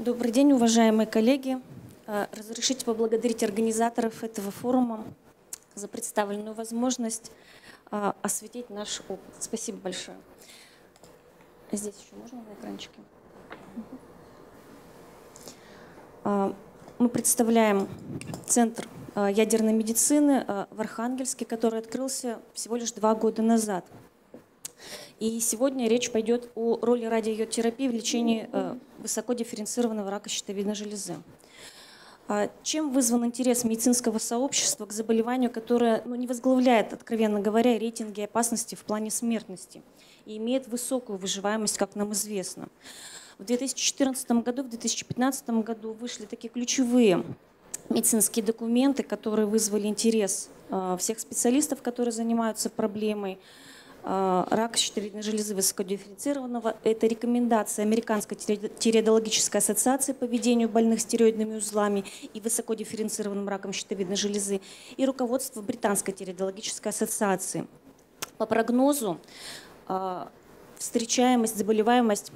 Добрый день, уважаемые коллеги. Разрешите поблагодарить организаторов этого форума за представленную возможность осветить наш опыт. Спасибо большое. Здесь еще можно на экранчике? Мы представляем Центр ядерной медицины в Архангельске, который открылся всего лишь 2 года назад. И сегодня речь пойдет о роли радиотерапии в лечении высокодифференцированного рака щитовидной железы. Чем вызван интерес медицинского сообщества к заболеванию, которое не возглавляет, откровенно говоря, рейтинги опасности в плане смертности и имеет высокую выживаемость, как нам известно? В 2014 году, в 2015 году вышли такие ключевые медицинские документы, которые вызвали интерес всех специалистов, которые занимаются проблемой рака щитовидной железы высокодифференцированного. Это рекомендация Американской тиреидологической ассоциации по ведению больных с тиреоидными узлами и высокодифференцированным раком щитовидной железы и руководство Британской тиреидологической ассоциации. По прогнозу встречаемость, заболеваемость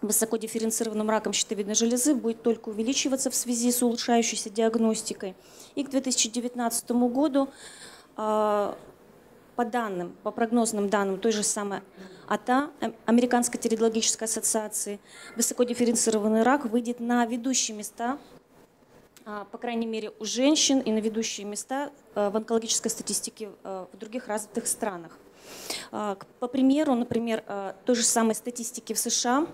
высокодифференцированным раком щитовидной железы будет только увеличиваться в связи с улучшающейся диагностикой. И к 2019 году по прогнозным данным той же самой АТА, Американской тиреидологической ассоциации, высокодифференцированный рак выйдет на ведущие места, по крайней мере, у женщин, и на ведущие места в онкологической статистике в других развитых странах. По примеру, например, той же самой статистики в США,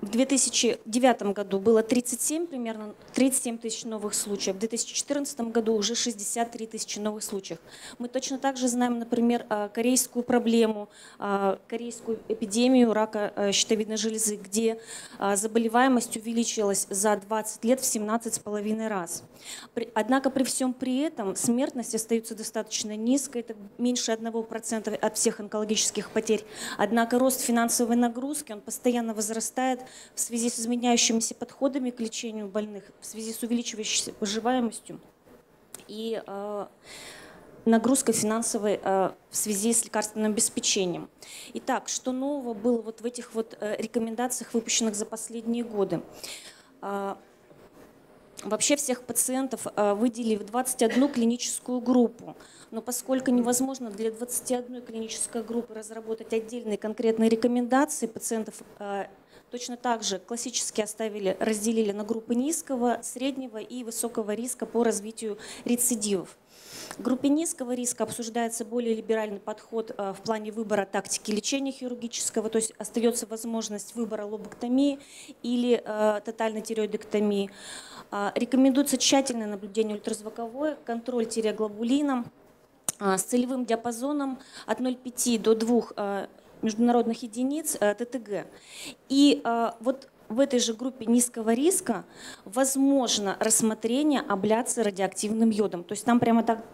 в 2009 году было примерно 37 тысяч новых случаев, в 2014 году уже 63 тысячи новых случаев. Мы точно так же знаем, например, корейскую проблему, корейскую эпидемию рака щитовидной железы, где заболеваемость увеличилась за 20 лет в 17,5 раз. Однако при всем при этом смертность остается достаточно низкой, это меньше 1% от всех онкологических потерь. Однако рост финансовой нагрузки, он постоянно возрастает, в связи с изменяющимися подходами к лечению больных, в связи с увеличивающейся выживаемостью и нагрузкой финансовой в связи с лекарственным обеспечением. Итак, что нового было в этих рекомендациях, выпущенных за последние годы? Вообще всех пациентов выделили в 21 клиническую группу, но поскольку невозможно для 21 клинической группы разработать отдельные конкретные рекомендации пациентов, точно так же классически разделили на группы низкого, среднего и высокого риска по развитию рецидивов. В группе низкого риска обсуждается более либеральный подход в плане выбора тактики лечения хирургического, то есть остается возможность выбора лоботомии или тотальной тиреоидектомии. Рекомендуется тщательное наблюдение ультразвуковое, контроль тиреоглобулином с целевым диапазоном от 0,5 до 2 международных единиц ТТГ. И в этой же группе низкого риска возможно рассмотрение абляции радиоактивным йодом. То есть там прямо так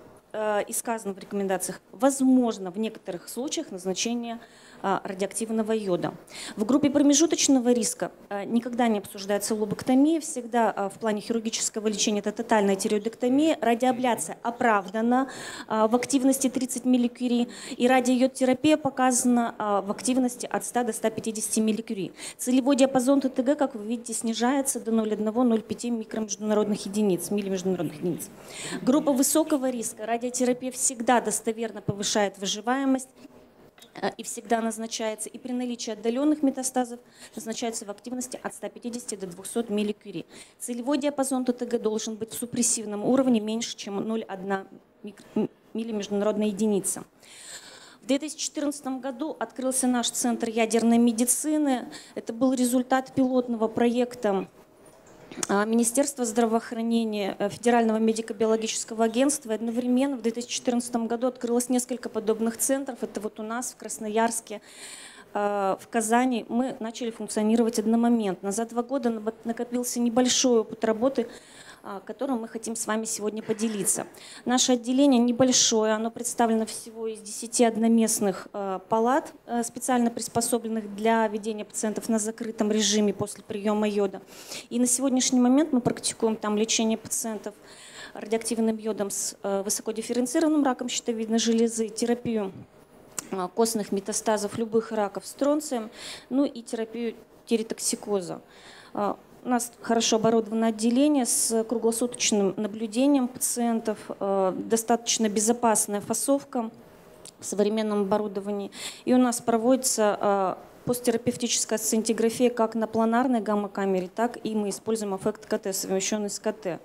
и сказано в рекомендациях. Возможно в некоторых случаях назначение радиоактивного йода. В группе промежуточного риска никогда не обсуждается лоботомия, всегда в плане хирургического лечения это тотальная тиреоидектомия. Радиоабляция оправдана в активности 30 милликюрий, и радиойодтерапия показана в активности от 100 до 150 милликюрий. Целевой диапазон ТТГ, как вы видите, снижается до 0,1-0,5 миллимеждународных единиц. Группа высокого риска. Радиотерапия всегда достоверно повышает выживаемость и всегда назначается, и при наличии отдаленных метастазов назначается в активности от 150 до 200 милликюри. Целевой диапазон ТТГ должен быть в супрессивном уровне меньше, чем 0,1 миллимеждународная единица. В 2014 году открылся наш Центр ядерной медицины. Это был результат пилотного проекта Министерства здравоохранения, Федерального медико-биологического агентства. Одновременно в 2014 году открылось несколько подобных центров. Это у нас в Красноярске, в Казани. Мы начали функционировать одномоментно. За 2 года накопился небольшой опыт работы, которым мы хотим с вами сегодня поделиться. Наше отделение небольшое, оно представлено всего из 10 одноместных палат, специально приспособленных для ведения пациентов на закрытом режиме после приема йода. И на сегодняшний момент мы практикуем там лечение пациентов радиоактивным йодом с высокодифференцированным раком щитовидной железы, терапию костных метастазов любых раков стронцием, ну и терапию тиритоксикоза. У нас хорошо оборудовано отделение с круглосуточным наблюдением пациентов, достаточно безопасная фасовка в современном оборудовании. И у нас проводится посттерапевтическая сцинтиграфия как на планарной гамма-камере, так и мы используем аффект КТ, совмещенный с КТ.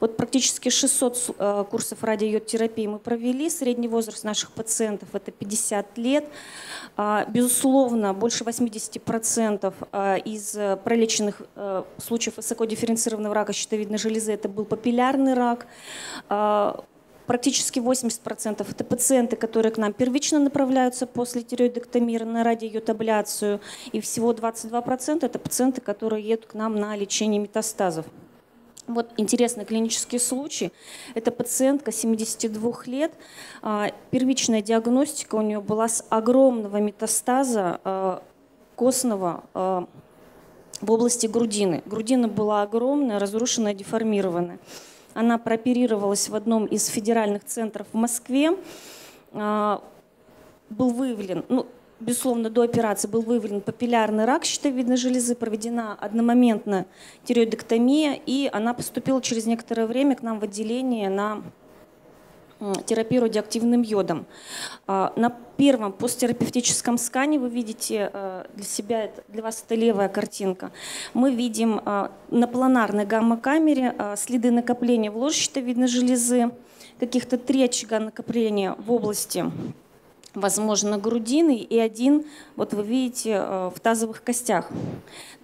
Вот практически 600 курсов радиойодтерапии мы провели. Средний возраст наших пациентов – это 50 лет. Безусловно, больше 80% из пролеченных случаев высокодифференцированного рака щитовидной железы – это был папиллярный рак. Практически 80% это пациенты, которые к нам первично направляются после тиреоидектомии на радиойодабляцию. И всего 22% это пациенты, которые едут к нам на лечение метастазов. Вот интересный клинический случай. Это пациентка 72 лет. Первичная диагностика у нее была с огромного метастаза костного в области грудины. Грудина была огромная, разрушенная, деформированная. Она прооперировалась в одном из федеральных центров в Москве. Был выявлен, безусловно, до операции был выявлен папиллярный рак щитовидной железы, проведена одномоментная тиреоидектомия, и она поступила через некоторое время к нам в отделение на терапию радиоактивным йодом. На первом посттерапевтическом скане вы видите, для вас это левая картинка, мы видим на планарной гамма-камере следы накопления в ложе щитовидной железы, каких-то 3 очага накопления в области, возможно, грудины и 1, вот вы видите, в тазовых костях.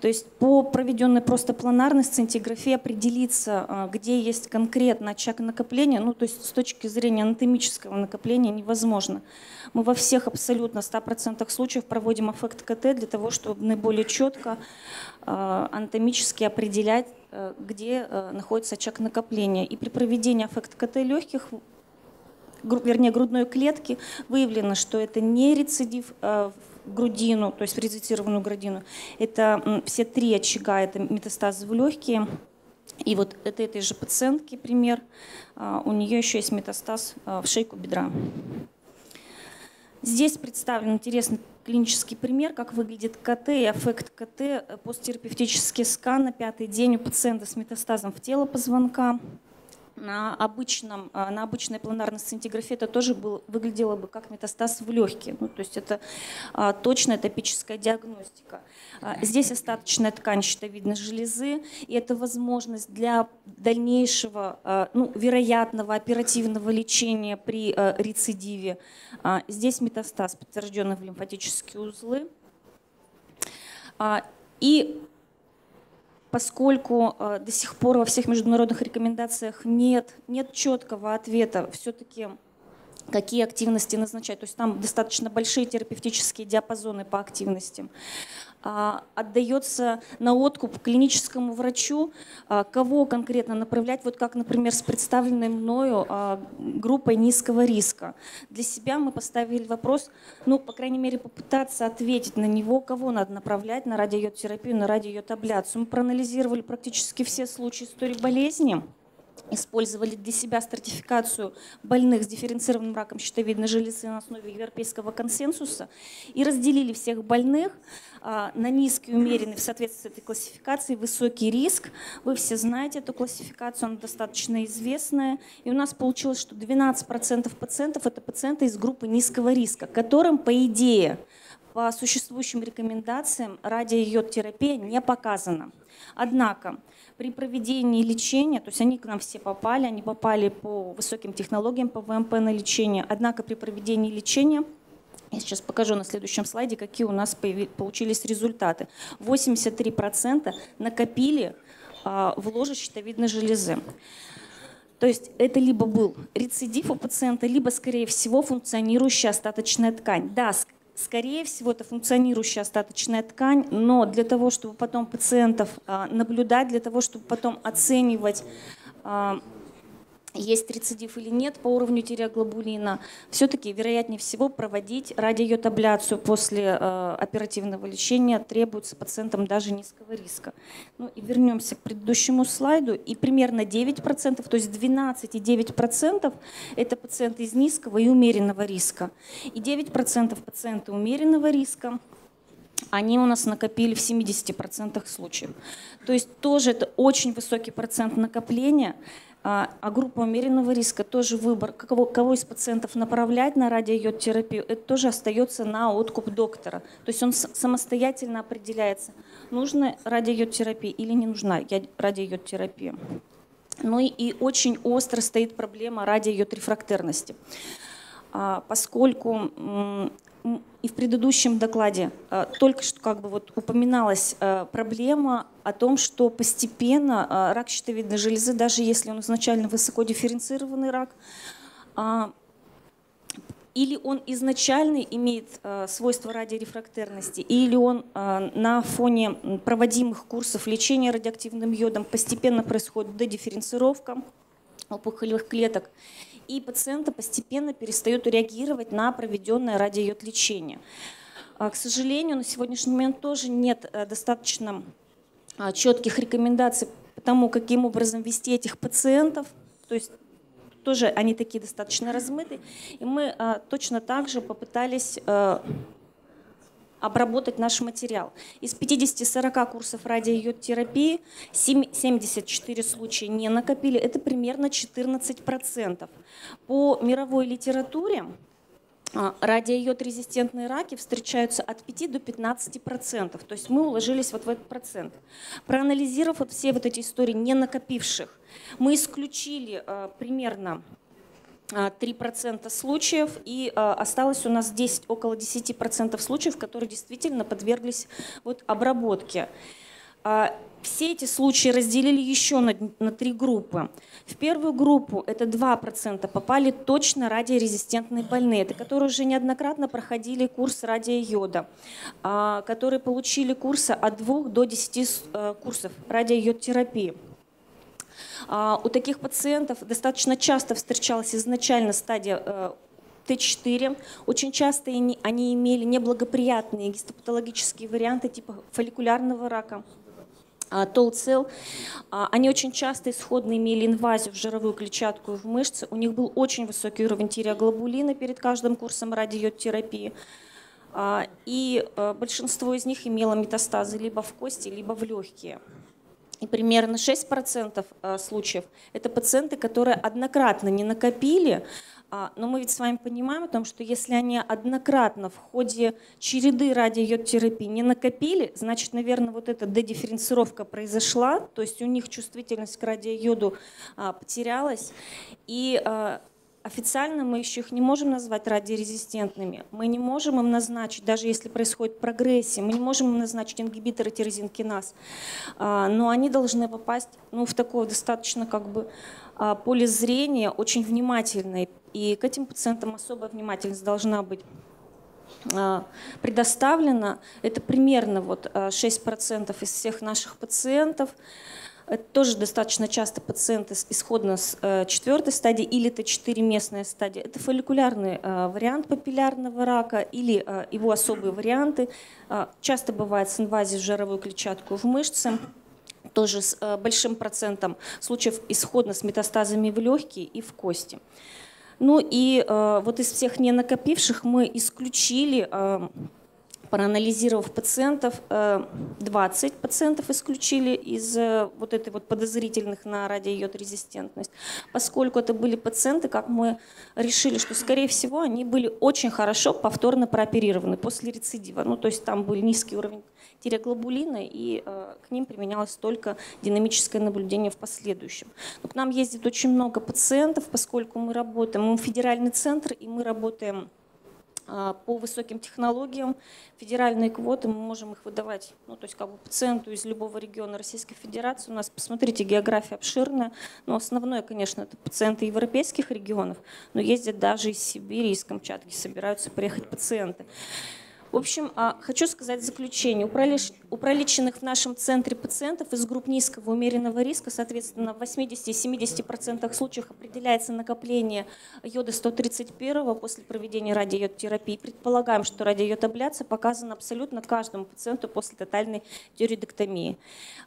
То есть по проведенной просто планарной сцинтиграфии определиться, где есть конкретно очаг накопления, то есть с точки зрения анатомического накопления невозможно. Мы во всех абсолютно 100% случаев проводим аффект КТ для того, чтобы наиболее четко анатомически определять, где находится очаг накопления. И при проведении аффект КТ легких, вернее, грудной клетки, выявлено, что это не рецидив в грудину, то есть в резецированную грудину. Это все 3 очага, это метастазы в легкие. И вот это этой же пациентки пример. У нее еще есть метастаз в шейку бедра. Здесь представлен интересный клинический пример, как выглядит КТ и аффект КТ, посттерапевтический скан на 5-й день у пациента с метастазом в тело позвонка. На обычной планарной сцинтиграфии это тоже выглядело бы как метастаз в легкие. То есть это точная топическая диагностика. Здесь остаточная ткань щитовидной железы, и это возможность для дальнейшего, вероятного оперативного лечения при рецидиве. Здесь метастаз, подтвержденный в лимфатические узлы. И поскольку до сих пор во всех международных рекомендациях нет четкого ответа, все-таки какие активности назначать. То есть там достаточно большие терапевтические диапазоны по активностям. Отдается на откуп клиническому врачу, кого конкретно направлять, вот как, например, с представленной мною группой низкого риска. Для себя мы поставили вопрос, по крайней мере, попытаться ответить на него, кого надо направлять на радиойодтерапию, на радиойодабляцию. Мы проанализировали практически все случаи истории болезни, использовали для себя стратификацию больных с дифференцированным раком щитовидной железы на основе европейского консенсуса и разделили всех больных на низкий, умеренный в соответствии с этой классификацией, высокий риск. Вы все знаете эту классификацию, она достаточно известная. И у нас получилось, что 12% пациентов – это пациенты из группы низкого риска, которым, по идее, по существующим рекомендациям радиойодтерапия не показана. Однако при проведении лечения, то есть они к нам все попали, они попали по высоким технологиям, по ВМП на лечение, однако при проведении лечения, я сейчас покажу на следующем слайде, какие у нас получились результаты. 83% накопили в ложе щитовидной железы. То есть это либо был рецидив у пациента, либо, скорее всего, функционирующая остаточная ткань. Да, скорее всего, это функционирующая остаточная ткань, но для того, чтобы потом пациентов наблюдать, для того, чтобы потом оценивать есть рецидив или нет по уровню тиреоглобулина, все-таки вероятнее всего проводить радиойодабляцию после оперативного лечения требуется пациентам даже низкого риска. Ну и вернемся к предыдущему слайду. И примерно 9%, то есть 12,9% это пациенты из низкого и умеренного риска. И 9% пациенты умеренного риска, они у нас накопили в 70% случаев. То есть тоже это очень высокий процент накопления. А группа умеренного риска, тоже выбор, кого из пациентов направлять на радиойодтерапию, это тоже остается на откуп доктора. То есть он самостоятельно определяется, нужна радиойодтерапия или не нужна радиойодтерапия. Ну и очень остро стоит проблема радиойодрефрактерности, поскольку и в предыдущем докладе только что упоминалась проблема о том, что постепенно рак щитовидной железы, даже если он изначально высоко дифференцированный рак, или он изначально имеет свойство радиорефрактерности, или он на фоне проводимых курсов лечения радиоактивным йодом постепенно происходит дедифференцировка опухолевых клеток, и пациенты постепенно перестают реагировать на проведенное радиойод лечение. К сожалению, на сегодняшний момент тоже нет достаточно четких рекомендаций по тому, каким образом вести этих пациентов. То есть тоже они такие достаточно размыты. И мы точно так же попытались обработать наш материал. Из 50-40 курсов радиойодтерапии 74 случая не накопили. Это примерно 14%. По мировой литературе радиойод-резистентные раки встречаются от 5 до 15%. То есть мы уложились вот в этот процент. Проанализировав все эти истории не накопивших, мы исключили примерно 3% случаев, и осталось у нас около 10% случаев, которые действительно подверглись обработке. Все эти случаи разделили еще на 3 группы. В первую группу, это 2%, попали точно радиорезистентные больные, это которые уже неоднократно проходили курс радиойода, которые получили курсы от 2 до 10 курсов радиойодтерапии. У таких пациентов достаточно часто встречалась изначально стадия Т4. Очень часто они имели неблагоприятные гистопатологические варианты типа фолликулярного рака, толцел. Они очень часто исходно имели инвазию в жировую клетчатку и в мышцы. У них был очень высокий уровень тиреоглобулина перед каждым курсом радиойодтерапии. И большинство из них имело метастазы либо в кости, либо в легкие. И примерно 6% случаев – это пациенты, которые однократно не накопили, но мы ведь с вами понимаем о том, что если они однократно в ходе череды радиойодтерапии не накопили, значит, наверное, эта дедифференцировка произошла, то есть у них чувствительность к радиойоду потерялась, и официально мы еще их не можем назвать радиорезистентными, мы не можем им назначить, даже если происходит прогрессия, мы не можем им назначить ингибиторы тирозинкиназ, но они должны попасть в такое достаточно поле зрения, очень внимательное, и к этим пациентам особая внимательность должна быть предоставлена. Это примерно 6% из всех наших пациентов. Это тоже достаточно часто пациенты исходно с 4-й стадии или Т4 местная стадия. Это фолликулярный вариант папиллярного рака или его особые варианты. Часто бывает с инвазией в жировую клетчатку и в мышцы. Тоже с большим процентом случаев исходно с метастазами в легкие и в кости. Ну и из всех не накопивших мы исключили, проанализировав пациентов, 20 пациентов исключили из подозрительных на радиойодорезистентность, поскольку это были пациенты, как мы решили, что, скорее всего, они были очень хорошо повторно прооперированы после рецидива. Ну, то есть там был низкий уровень тиреоглобулина, и к ним применялось только динамическое наблюдение в последующем. Но к нам ездит очень много пациентов, поскольку мы работаем, мы федеральный центр, и мы работаем по высоким технологиям, федеральные квоты, мы можем их выдавать, пациенту из любого региона Российской Федерации. У нас, посмотрите, география обширная, но основное, конечно, это пациенты европейских регионов, но ездят даже из Сибири, из Камчатки собираются приехать пациенты. В общем, хочу сказать в заключение. У пролеченных в нашем центре пациентов из групп низкого умеренного риска, соответственно, в 80–70% случаев определяется накопление йода-131 после проведения радиойодтерапии. Предполагаем, что радиойодабляция показана абсолютно каждому пациенту после тотальной тиреоидектомии.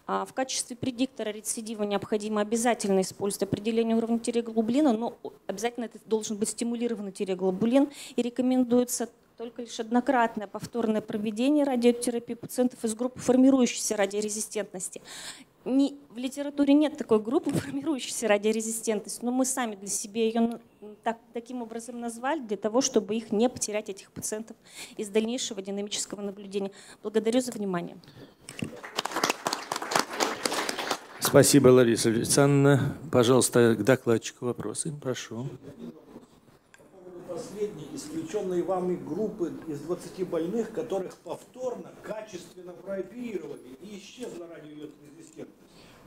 В качестве предиктора рецидива необходимо обязательно использовать определение уровня тиреоглобулина, но обязательно это должен быть стимулированный тиреоглобулин, и рекомендуется только лишь однократное повторное проведение радиотерапии пациентов из группы формирующейся радиорезистентности. В литературе нет такой группы формирующейся радиорезистентности, но мы сами для себя ее таким образом назвали, для того, чтобы их не потерять, этих пациентов, из дальнейшего динамического наблюдения. Благодарю за внимание. Спасибо, Лариса Александровна. Пожалуйста, к докладчику вопросы. Прошу. Последние исключенные вами группы из 20 больных, которых повторно качественно прооперировали и исчезла радиоиодорезистентность.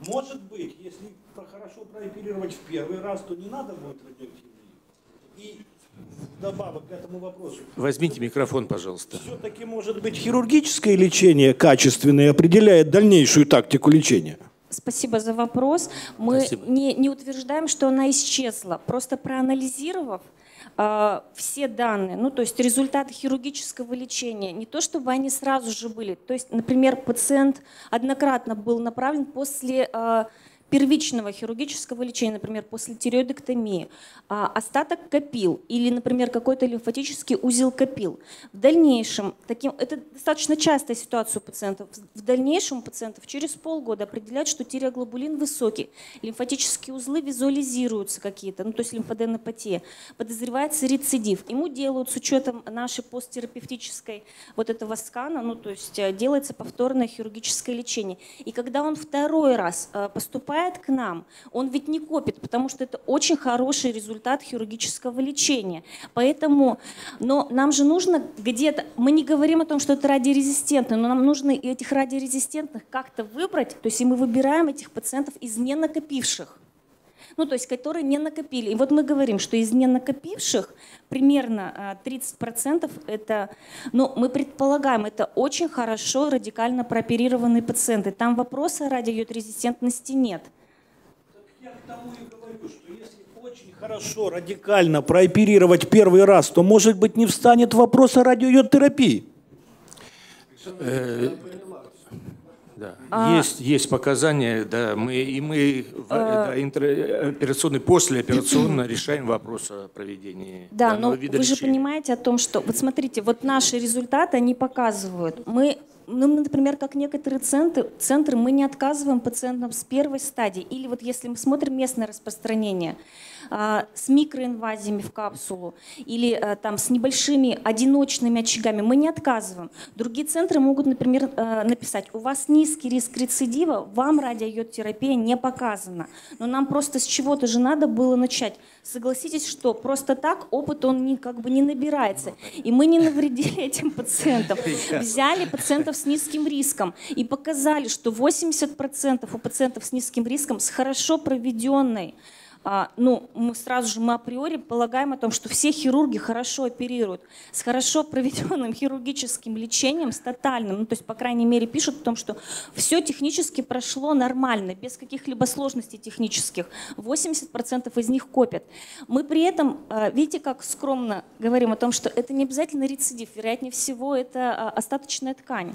Может быть, если хорошо прооперировать в первый раз, то не надо будет радиоактивный. И добавок к этому вопросу. Возьмите микрофон, пожалуйста. Все-таки, может быть, хирургическое лечение качественное определяет дальнейшую тактику лечения? Спасибо за вопрос. Мы не утверждаем, что она исчезла. Просто проанализировав все данные, ну то есть результаты хирургического лечения, не то чтобы они сразу же были. То есть, например, пациент однократно был направлен после первичного хирургического лечения, например, после тиреоидектомии, остаток копил или, например, какой-то лимфатический узел копил. В дальнейшем, это достаточно частая ситуация у пациентов, в дальнейшем у пациентов через полгода определяют, что тиреоглобулин высокий, лимфатические узлы визуализируются какие-то, ну то есть лимфоденопатия, подозревается рецидив. Ему делают с учетом нашей посттерапевтической вот этого скана, ну то есть делается повторное хирургическое лечение. И когда он второй раз поступает к нам, он ведь не копит, потому что это очень хороший результат хирургического лечения. Поэтому, но нам же нужно где-то, мы не говорим о том, что это радиорезистентно, но нам нужно и этих радиорезистентных как-то выбрать, то есть и мы выбираем этих пациентов из не накопивших, ну то есть которые не накопили. И вот мы говорим, что из не накопивших примерно 30% это, но мы предполагаем, это очень хорошо радикально прооперированные пациенты. Там вопроса радиоиодорезистентности нет. Так я к тому и говорю, что если очень хорошо радикально прооперировать первый раз, то, может быть, не встанет вопрос о радиоиодтерапии. Да. Есть показания, да, мы послеоперационно решаем вопрос о проведении. Да, но вы же понимаете о том, что, вот смотрите, вот наши результаты, они показывают. Мы, например, как некоторые центры, мы не отказываем пациентам с первой стадии. Или вот если мы смотрим местное распространение с микроинвазиями в капсулу или там с небольшими одиночными очагами, мы не отказываем. Другие центры могут, например, написать: у вас низкий риск рецидива, вам радиоиодтерапия не показана. Но нам просто с чего-то же надо было начать. Согласитесь, что просто так опыт он как бы не набирается. И мы не навредили этим пациентам. Взяли пациентов с низким риском и показали, что 80% у пациентов с низким риском с хорошо проведенной, мы априори полагаем о том, что все хирурги хорошо оперируют, с хорошо проведенным хирургическим лечением, с тотальным, ну то есть по крайней мере пишут о том, что все технически прошло нормально, без каких-либо сложностей технических, 80% из них копят. Мы при этом, видите, как скромно говорим о том, что это не обязательно рецидив, вероятнее всего это остаточная ткань.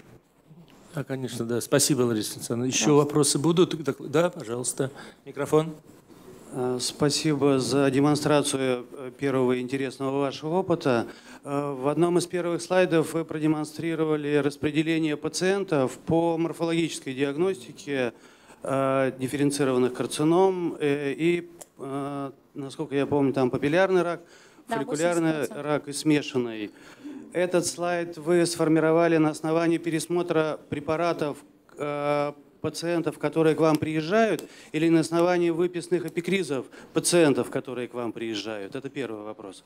Да, конечно, да. Спасибо, Лариса Александровна. Еще вопросы будут? Да, пожалуйста, микрофон. Спасибо за демонстрацию первого интересного вашего опыта. В одном из первых слайдов вы продемонстрировали распределение пациентов по морфологической диагностике дифференцированных карцином и, насколько я помню, там папиллярный рак, фолликулярный рак и смешанный. Этот слайд вы сформировали на основании пересмотра препаратов пациентов, которые к вам приезжают, или на основании выписных эпикризов пациентов, которые к вам приезжают? Это первый вопрос.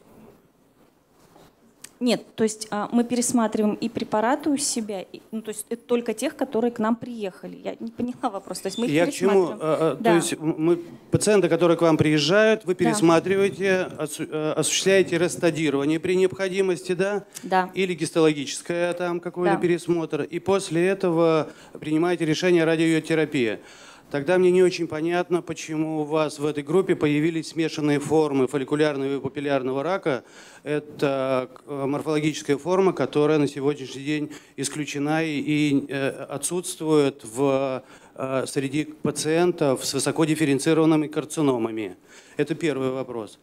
Нет, то есть мы пересматриваем и препараты у себя, и, ну, то есть это только тех, которые к нам приехали. Я не поняла вопрос. То есть мы их пересматриваем. То есть пациенты, которые к вам приезжают, вы пересматриваете, осуществляете рестадирование при необходимости, да? Да. Или гистологическое там какой-то пересмотр. И после этого принимаете решение радиотерапии. Тогда мне не очень понятно, почему у вас в этой группе появились смешанные формы фолликулярного и папиллярного рака. Это морфологическая форма, которая на сегодняшний день исключена и отсутствует среди пациентов с высокодифференцированными карциномами. Это первый вопрос.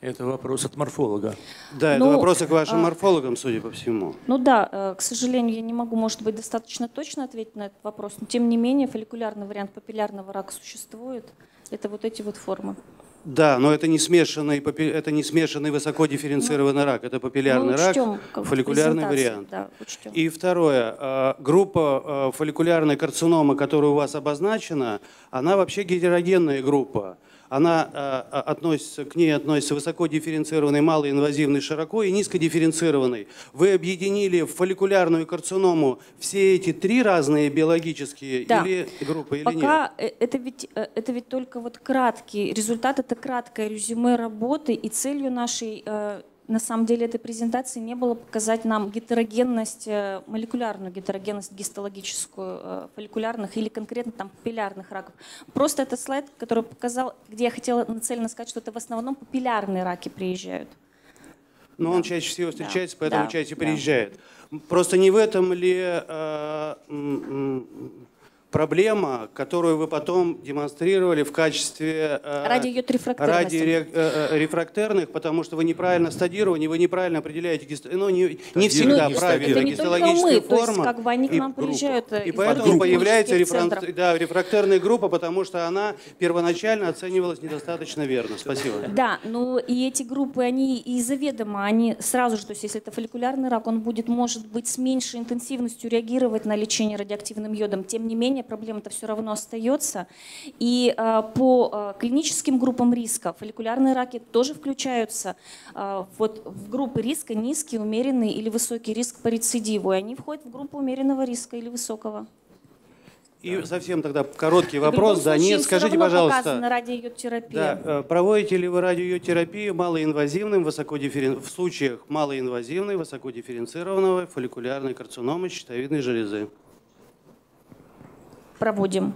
Это вопрос от морфолога. Да, это вопросы к вашим морфологам, судя по всему. Ну да, к сожалению, я не могу, может быть, достаточно точно ответить на этот вопрос, но тем не менее фолликулярный вариант папиллярного рака существует. Это вот эти вот формы. Да, но это не смешанный высокодифференцированный рак, это папиллярный рак, фолликулярный вариант. Да, и второе, группа фолликулярной карциномы, которая у вас обозначена, она вообще гетерогенная группа. К ней относятся высокодифференцированный, малоинвазивный широко и низкодифференцированный. Вы объединили в фолликулярную карциному все эти три разные биологические или группы, или пока нет? Это ведь только вот краткий результат, это краткое резюме работы, и целью нашей на самом деле этой презентации не было показать нам гетерогенность, молекулярную гетерогенность гистологическую фолликулярных или конкретно там папиллярных раков. Просто этот слайд, который показал, где я хотела нацеленно сказать, что это в основном папиллярные раки приезжают. Но он чаще всего встречается, поэтому чаще приезжает. Просто не в этом ли проблема, которую вы потом демонстрировали в качестве радиорефрактерных, потому что вы неправильно стадировали, вы неправильно определяете не всегда правильно гистологическую форму. Как бы они к нам приезжают, и поэтому появляется рефрактерная группа, потому что она первоначально оценивалась недостаточно верно. Спасибо. Да, но и эти группы, они и заведомо, они сразу же, то есть если это фолликулярный рак, он будет, может быть, с меньшей интенсивностью реагировать на лечение радиоактивным йодом. Тем не менее, проблема-то все равно остается. И по клиническим группам риска фолликулярные раки тоже включаются вот в группы риска низкий, умеренный или высокий риск по рецидиву. И они входят в группу умеренного риска или высокого. И совсем тогда короткий вопрос. Да, нет, скажите, пожалуйста, проводите ли вы радиотерапию малоинвазивным, в случаях малоинвазивной, высокодифференцированного фолликулярной карциномы щитовидной железы? Проводим.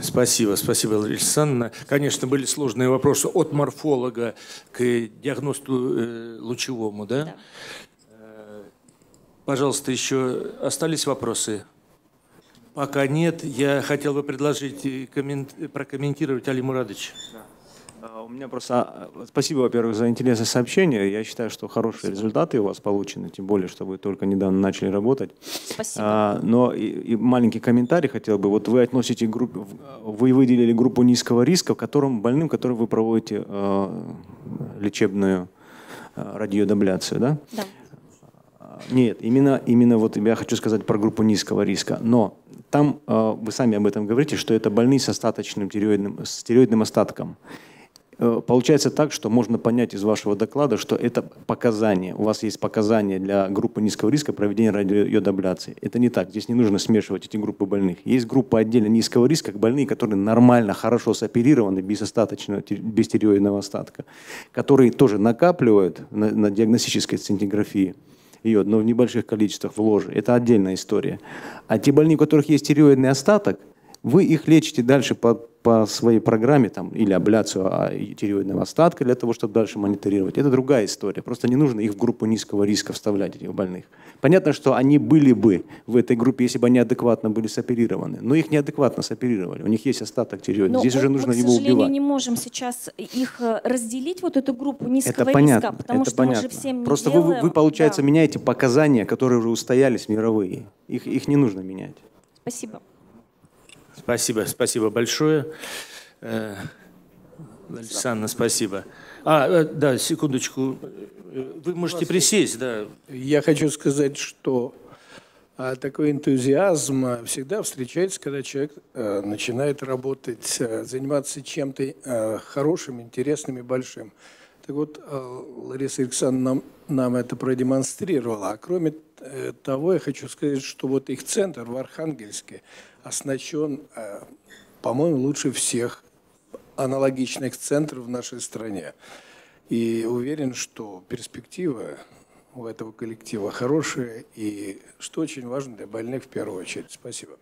Спасибо, спасибо, Лариса Александровна. Конечно, были сложные вопросы от морфолога к диагносту лучевому, да? Да. Пожалуйста, еще остались вопросы? Пока нет. Я хотел бы предложить прокомментировать Али Мурадович. У меня просто спасибо, во-первых, за интересное сообщение. Я считаю, что хорошие результаты у вас получены, тем более, что вы только недавно начали работать. Спасибо. Но и маленький комментарий хотел бы. Вот вы относите группу, вы выделили группу низкого риска, которым вы проводите лечебную радиоабляцию, да? Да. Нет, именно вот я хочу сказать про группу низкого риска. Но там вы сами об этом говорите, что это больные с остаточным стероидным остатком. Получается так, что можно понять из вашего доклада, что это показания. У вас есть показания для группы низкого риска проведения радиоиодабляции. Это не так. Здесь не нужно смешивать эти группы больных. Есть группа отдельно низкого риска, больные, которые нормально, хорошо сооперированы, без стероидного остатка, которые тоже накапливают на диагностической сцинтиграфии йод, но в небольших количествах в ложе. Это отдельная история. А те больные, у которых есть стероидный остаток, вы их лечите дальше по своей программе, там, или абляцию тиреоидного остатка для того, чтобы дальше мониторировать. Это другая история. Просто не нужно их в группу низкого риска вставлять, этих больных. Понятно, что они были бы в этой группе, если бы они адекватно были соперированы. Но их неадекватно соперировали. У них есть остаток тиреоидного. Здесь уже нужно его убивать. Мы, к сожалению, не можем сейчас их разделить, вот эту группу низкого риска, потому что мы же всем не делаем. Просто вы, получается, меняете показания, которые уже устоялись мировые. Их не нужно менять. Спасибо. Спасибо, спасибо большое. Александра, спасибо. Да, секундочку. Вы можете присесть, да. Я хочу сказать, что такой энтузиазм всегда встречается, когда человек начинает работать, заниматься чем-то хорошим, интересным и большим. Так вот, Лариса Александровна нам это продемонстрировала. А кроме того, я хочу сказать, что вот их центр в Архангельске оснащен, по-моему, лучше всех аналогичных центров в нашей стране. И уверен, что перспектива у этого коллектива хорошая, и что очень важно для больных в первую очередь. Спасибо.